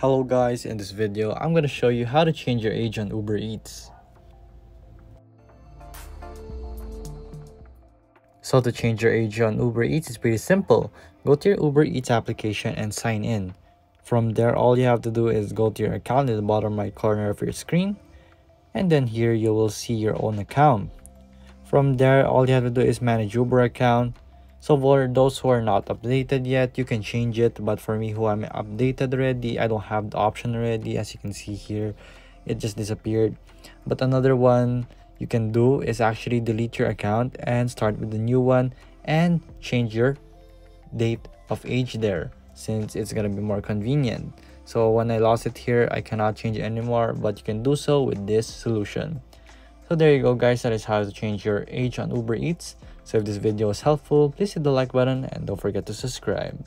Hello guys, in this video, I'm going to show you how to change your age on Uber Eats. So to change your age on Uber Eats is pretty simple. Go to your Uber Eats application and sign in. From there, all you have to do is go to your account in the bottom right corner of your screen. And then here you will see your own account. From there, all you have to do is manage Uber account. So for those who are not updated yet, you can change it. But for me, who I'm updated already, I don't have the option already. As you can see here, it just disappeared. But another one you can do is actually delete your account and start with the new one and change your date of age there, since it's going to be more convenient. So when I lost it here, I cannot change it anymore, but you can do so with this solution. So there you go guys, that is how to change your age on Uber Eats. So if this video was helpful, please hit the like button and don't forget to subscribe.